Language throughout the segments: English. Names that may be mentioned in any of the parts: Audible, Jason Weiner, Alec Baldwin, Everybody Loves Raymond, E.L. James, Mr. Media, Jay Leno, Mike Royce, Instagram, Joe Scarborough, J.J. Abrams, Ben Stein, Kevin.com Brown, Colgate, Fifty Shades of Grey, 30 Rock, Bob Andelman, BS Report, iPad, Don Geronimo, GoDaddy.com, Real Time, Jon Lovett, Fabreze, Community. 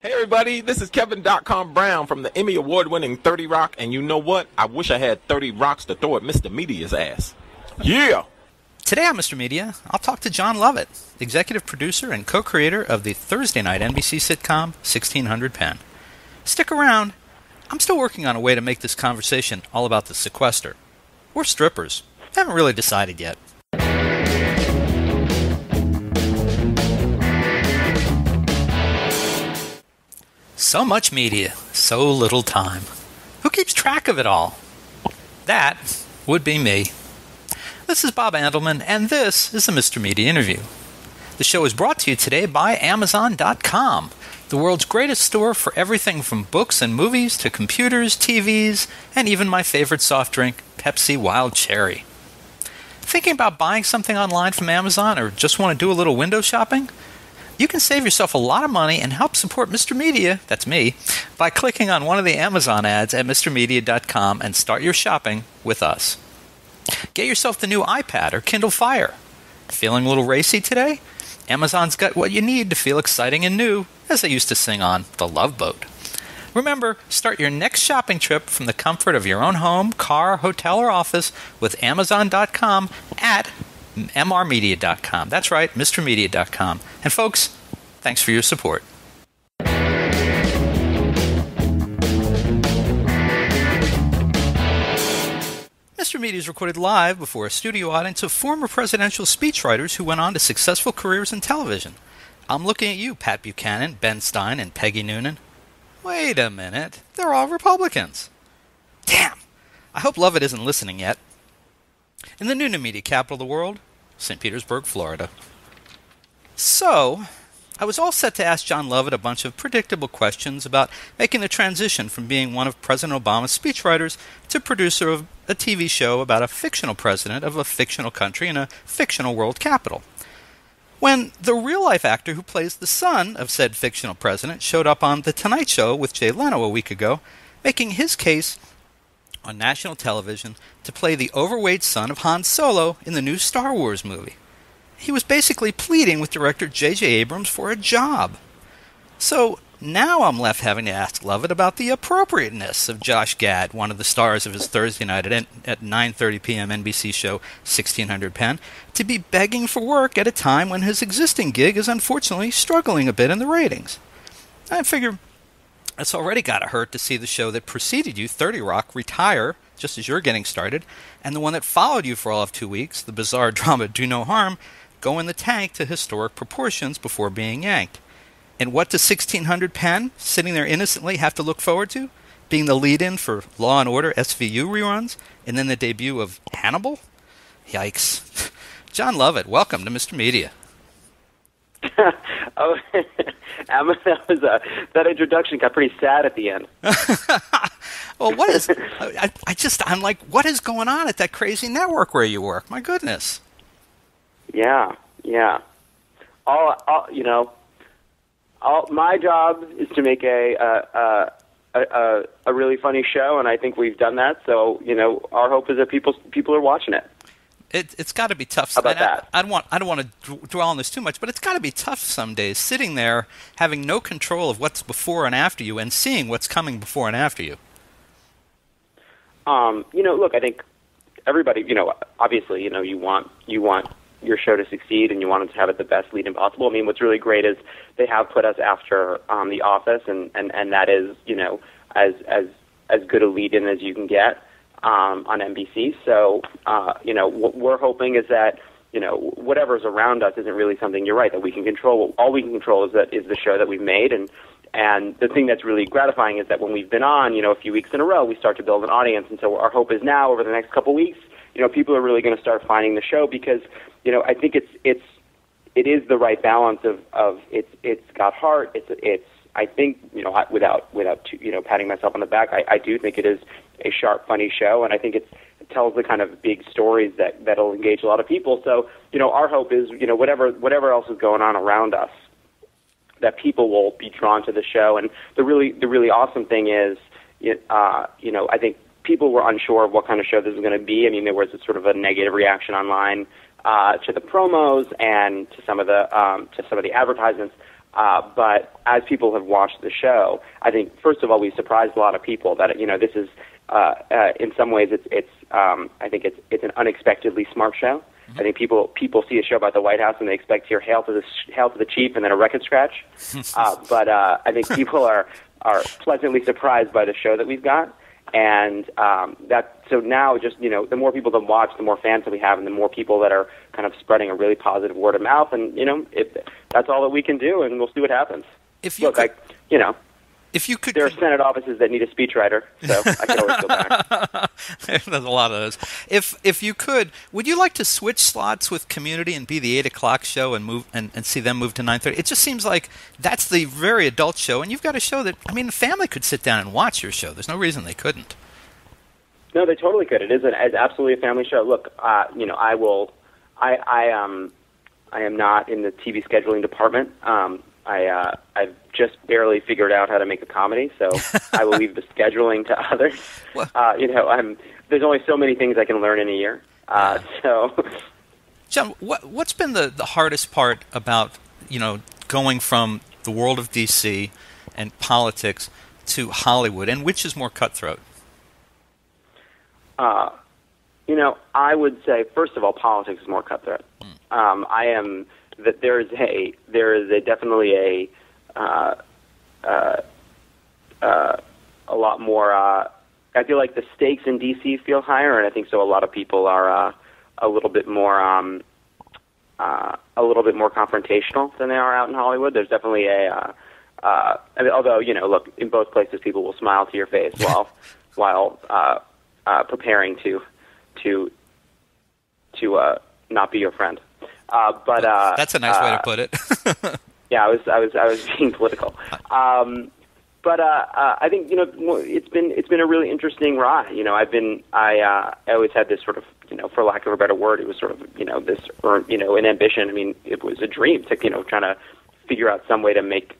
Hey everybody, this is Kevin.com Brown from the Emmy Award-winning 30 Rock, and you know what? I wish I had 30 rocks to throw at Mr. Media's ass. Yeah! Today on Mr. Media, I'll talk to Jon Lovett, executive producer and co-creator of the Thursday night NBC sitcom 1600 Penn. Stick around. I'm still working on a way to make this conversation all about the sequester. We're strippers. Haven't really decided yet. So much media, so little time. Who keeps track of it all? That would be me. This is Bob Andelman, and this is the Mr. Media Interview. The show is brought to you today by Amazon.com, the world's greatest store for everything from books and movies to computers, TVs, and even my favorite soft drink, Pepsi Wild Cherry. Thinking about buying something online from Amazon or just want to do a little window shopping? You can save yourself a lot of money and help support Mr. Media, that's me, by clicking on one of the Amazon ads at MrMedia.com and start your shopping with us. Get yourself the new iPad or Kindle Fire. Feeling a little racy today? Amazon's got what you need to feel exciting and new, as they used to sing on The Love Boat. Remember, start your next shopping trip from the comfort of your own home, car, hotel, or office with Amazon.com at mrmedia.com. That's right, mrmedia.com. And folks, thanks for your support. Mr. Media is recorded live before a studio audience of former presidential speechwriters who went on to successful careers in television. I'm looking at you, Pat Buchanan, Ben Stein, and Peggy Noonan. Wait a minute. They're all Republicans. Damn. I hope Lovett isn't listening yet. In the Noonan media capital of the world, St. Petersburg, Florida. So, I was all set to ask Jon Lovett a bunch of predictable questions about making the transition from being one of President Obama's speechwriters to producer of a TV show about a fictional president of a fictional country in a fictional world capital. When the real-life actor who plays the son of said fictional president showed up on The Tonight Show with Jay Leno a week ago, making his case on national television to play the overweight son of Han Solo in the new Star Wars movie. He was basically pleading with director J.J. Abrams for a job. So now I'm left having to ask Lovett about the appropriateness of Josh Gad, one of the stars of his Thursday night at 9:30 p.m. NBC show 1600 Penn, to be begging for work at a time when his existing gig is unfortunately struggling a bit in the ratings. I figure it's already got to hurt to see the show that preceded you, 30 Rock, retire just as you're getting started, and the one that followed you for all of 2 weeks, the bizarre drama Do No Harm, go in the tank to historic proportions before being yanked. And what does 1600 Penn, sitting there innocently, have to look forward to? Being the lead-in for Law & Order SVU reruns, and then the debut of Hannibal? Yikes. Jon Lovett, welcome to Mr. Media. Oh, that introduction got pretty sad at the end. Well, what is? I'm like, what is going on at that crazy network where you work? My goodness. Yeah. My job is to make a really funny show, and I think we've done that. So, you know, our hope is that people are watching it. It's got to be tough. How about that? I don't want to dwell on this too much, but it's got to be tough some days sitting there having no control of what's before and after you and seeing what's coming before and after you. Look, I think everybody, obviously, you want your show to succeed and you want them to have it the best lead-in possible. I mean, what's really great is they have put us after The Office, and that is, as good a lead-in as you can get. On NBC, so what we're hoping is that whatever's around us isn't really something. You're right that we can control. All we can control is the show that we've made, and the thing that's really gratifying is that when we've been on, a few weeks in a row, we start to build an audience, and so our hope is now over the next couple weeks, people are really going to start finding the show because I think it is the right balance of it's got heart. I think, without patting myself on the back, I do think it is a sharp, funny show, and I think it tells the kind of big stories that'll engage a lot of people. So, our hope is, whatever else is going on around us, that people will be drawn to the show. And the really awesome thing is, I think people were unsure of what kind of show this was going to be. I mean, there was a sort of a negative reaction online to the promos and to some of the advertisements. But as people have watched the show, I think, first of all, we surprised a lot of people that, you know, this is, in some ways, I think it's an unexpectedly smart show. I think people see a show about the White House and they expect to hear hail to the chief and then a record scratch. But I think people are pleasantly surprised by the show that we've got. And so now, just, you know, the more people that watch, the more fans that we have, and the more people that are kind of spreading a really positive word of mouth. And, you know, that's all that we can do, and we'll see what happens. There are Senate offices that need a speechwriter, so I can always go back. There's a lot of those. If you could, would you like to switch slots with Community and be the 8 o'clock show and move and see them move to 9:30? It just seems like that's the very adult show, and you've got a show that, I mean, the family could sit down and watch your show. There's no reason they couldn't. No, they totally could. It is it's absolutely a family show. Look, you know, I am not in the TV scheduling department. I've just barely figured out how to make a comedy, so I will leave the scheduling to others. You know, there's only so many things I can learn in a year. Jon, what's been the hardest part about, you know, going from the world of DC and politics to Hollywood, and which is more cutthroat? You know, I would say, first of all, politics is more cutthroat. That there is definitely a lot more. I feel like the stakes in DC feel higher, and I think so. A lot of people are a little bit more confrontational than they are out in Hollywood. There's definitely I mean, although, you know, look, in both places people will smile to your face while preparing to not be your friend. But that's a nice way to put it. Yeah, I was being political. But I think, you know, it's been a really interesting ride. You know, I always had this sort of, you know, for lack of a better word, it was sort of, you know, an ambition. I mean, it was a dream to, you know, trying to figure out some way to make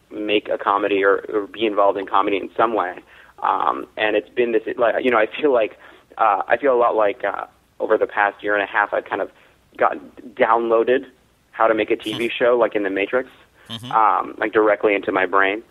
a comedy or be involved in comedy in some way. And it's been this, like, you know, I feel a lot like over the past year and a half, I've kind of downloaded how to make a TV show, like in The Matrix, like directly into my brain.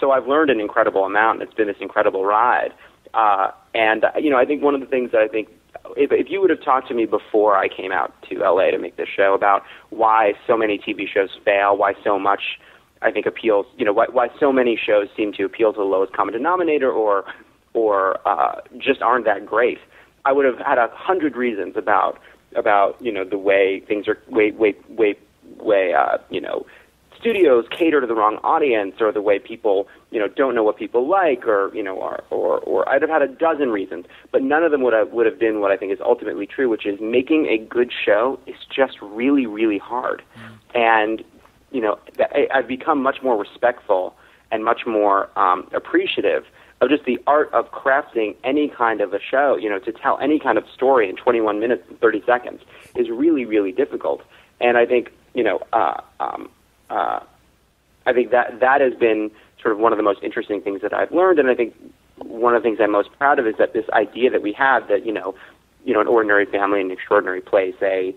So I've learned an incredible amount, and it's been this incredible ride. And, you know, I think one of the things that I think, if you would have talked to me before I came out to LA to make this show about why so many TV shows fail, why so much, I think, appeals, you know, why so many shows seem to appeal to the lowest common denominator or just aren't that great, I would have had 100 reasons about, you know, the way things are, way you know, studios cater to the wrong audience, or the way people, you know, don't know what people like, or, you know, or I'd have had a dozen reasons, but none of them would have been what I think is ultimately true, which is making a good show is just really, really hard. And, you know, I've become much more respectful and much more appreciative of just the art of crafting any kind of a show. You know, to tell any kind of story in 21 minutes and 30 seconds is really, really difficult. And I think, you know, I think that has been sort of one of the most interesting things that I've learned. And I think one of the things I'm most proud of is that this idea that we have that, you know, an ordinary family in an extraordinary place, a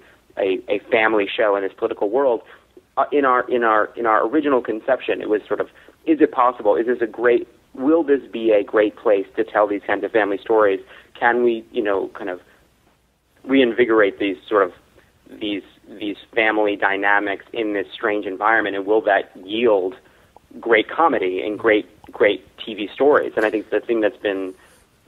family show in this political world, in our original conception, it was sort of, is it possible? Will this be a great place to tell these kinds of family stories? Can we, you know, kind of reinvigorate these sort of these family dynamics in this strange environment, and will that yield great comedy and great TV stories? And I think the thing that's been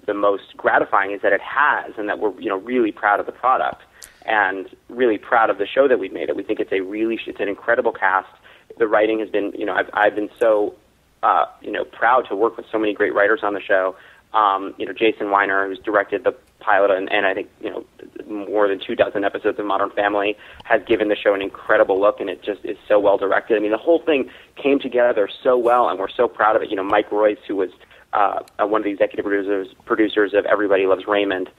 the most gratifying is that it has, and that we're, you know, really proud of the product and really proud of the show that we've made. It. We think it's an incredible cast. The writing has been, you know, I've been so, you know, proud to work with so many great writers on the show. You know, Jason Weiner, who's directed the pilot and I think, you know, more than 24 episodes of Modern Family, has given the show an incredible look, and it just is so well directed. I mean, the whole thing came together so well, and we're so proud of it. You know, Mike Royce, who was one of the executive producers of Everybody Loves Raymond,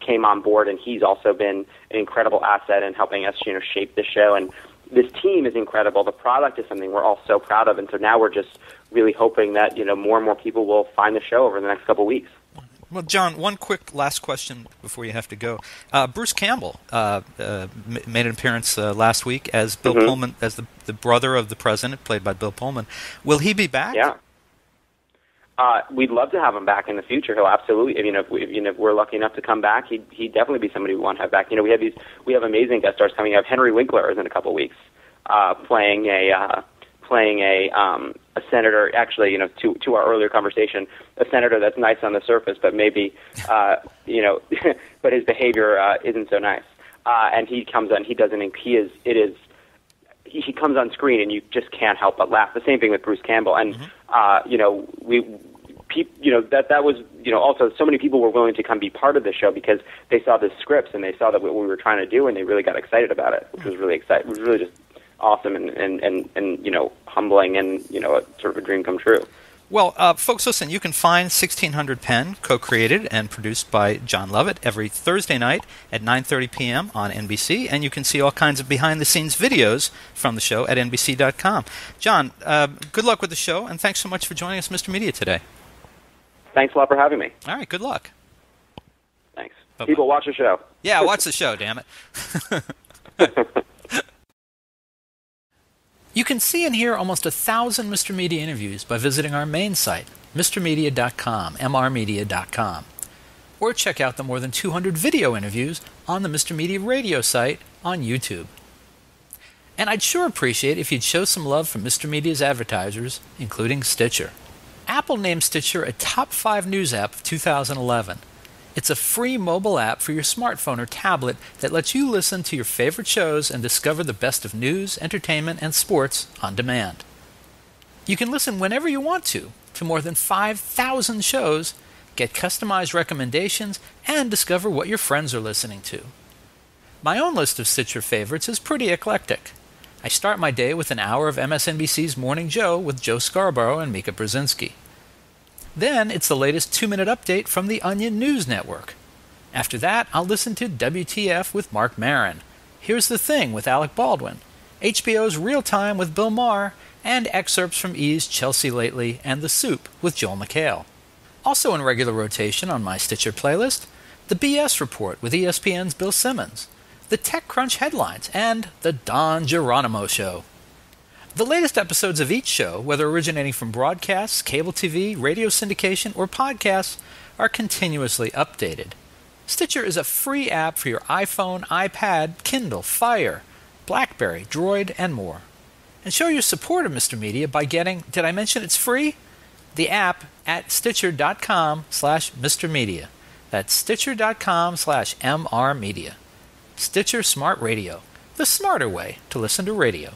came on board, and he's also been an incredible asset in helping us, you know, shape the show. And this team is incredible. The product is something we're all so proud of, and so now we're just really hoping that, you know, more and more people will find the show over the next couple of weeks. Well, John, one quick last question before you have to go. Bruce Campbell made an appearance last week as Bill Pullman, as the brother of the president, played by Bill Pullman. Will he be back? Yeah. We'd love to have him back in the future. He'll absolutely, you know, if we're lucky enough to come back, he'd definitely be somebody we want to have back. You know, we have amazing guest stars coming up. Henry Winkler is in a couple of weeks, playing a senator. Actually, you know, to our earlier conversation, a senator that's nice on the surface, but maybe, you know, but his behavior isn't so nice. And he comes on. He doesn't. He comes on screen, and you just can't help but laugh. The same thing with Bruce Campbell. And you know, that was, you know, also so many people were willing to come be part of the show because they saw the scripts and they saw that what we were trying to do, and they really got excited about it, which was really exciting. It was really just awesome and you know, humbling, and you know, sort of a dream come true. Well, folks, listen, you can find 1600 Penn, co-created and produced by Jon Lovett, every Thursday night at 9:30 p.m. on NBC, and you can see all kinds of behind-the-scenes videos from the show at NBC.com. John, good luck with the show, and thanks so much for joining us, Mr. Media, today. Thanks a lot for having me. All right, good luck. Thanks. Bye-bye. People, watch the show. Yeah, watch the show, damn it. You can see and hear almost 1,000 Mr. Media interviews by visiting our main site, mrmedia.com, mrmedia.com. Or check out the more than 200 video interviews on the Mr. Media radio site on YouTube. And I'd sure appreciate if you'd show some love for Mr. Media's advertisers, including Stitcher. Apple named Stitcher a top 5 news app of 2011. It's a free mobile app for your smartphone or tablet that lets you listen to your favorite shows and discover the best of news, entertainment, and sports on demand. You can listen whenever you want to more than 5,000 shows, get customized recommendations, and discover what your friends are listening to. My own list of Stitcher favorites is pretty eclectic. I start my day with an hour of MSNBC's Morning Joe with Joe Scarborough and Mika Brzezinski. Then it's the latest 2-minute update from the Onion News Network. After that, I'll listen to WTF with Marc Maron, Here's the Thing with Alec Baldwin, HBO's Real Time with Bill Maher, and excerpts from E's Chelsea Lately and The Soup with Joel McHale. Also in regular rotation on my Stitcher playlist, The BS Report with ESPN's Bill Simmons, The TechCrunch Headlines, and The Don Geronimo Show. The latest episodes of each show, whether originating from broadcasts, cable TV, radio syndication, or podcasts, are continuously updated. Stitcher is a free app for your iPhone, iPad, Kindle, Fire, BlackBerry, Droid, and more. And show your support of Mr. Media by getting, did I mention it's free? The app at stitcher.com/Mr. Media. That's stitcher.com/MRmedia. Stitcher Smart Radio, the smarter way to listen to radio.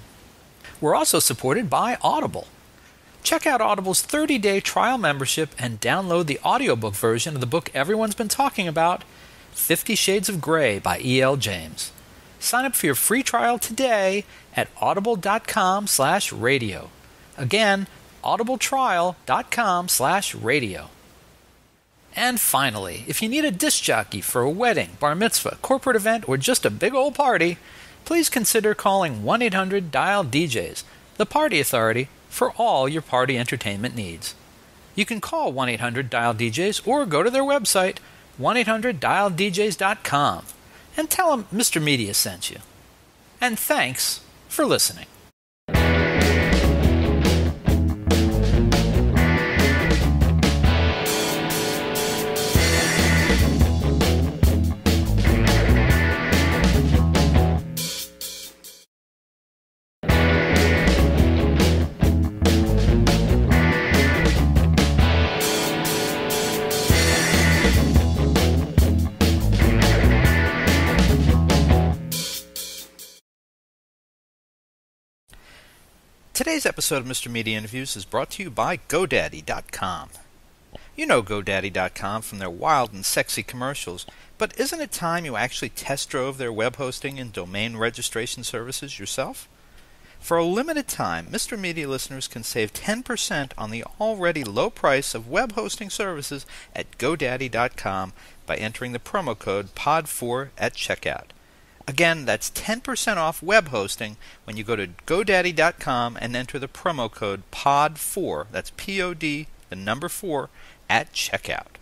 We're also supported by Audible. Check out Audible's 30-day trial membership and download the audiobook version of the book everyone's been talking about, 50 Shades of Grey by E.L. James. Sign up for your free trial today at audible.com/radio. Again, audibletrial.com/radio. And finally, if you need a disc jockey for a wedding, bar mitzvah, corporate event, or just a big old party, please consider calling 1-800-DIAL-DJs, the party authority, for all your party entertainment needs. You can call 1-800-DIAL-DJs or go to their website, 1800dialdjs.com, and tell them Mr. Media sent you. And thanks for listening. Today's episode of Mr. Media Interviews is brought to you by GoDaddy.com. You know GoDaddy.com from their wild and sexy commercials, but isn't it time you actually test drove their web hosting and domain registration services yourself? For a limited time, Mr. Media listeners can save 10% on the already low price of web hosting services at GoDaddy.com by entering the promo code POD4 at checkout. Again, that's 10% off web hosting when you go to GoDaddy.com and enter the promo code POD4, that's P-O-D, the number 4, at checkout.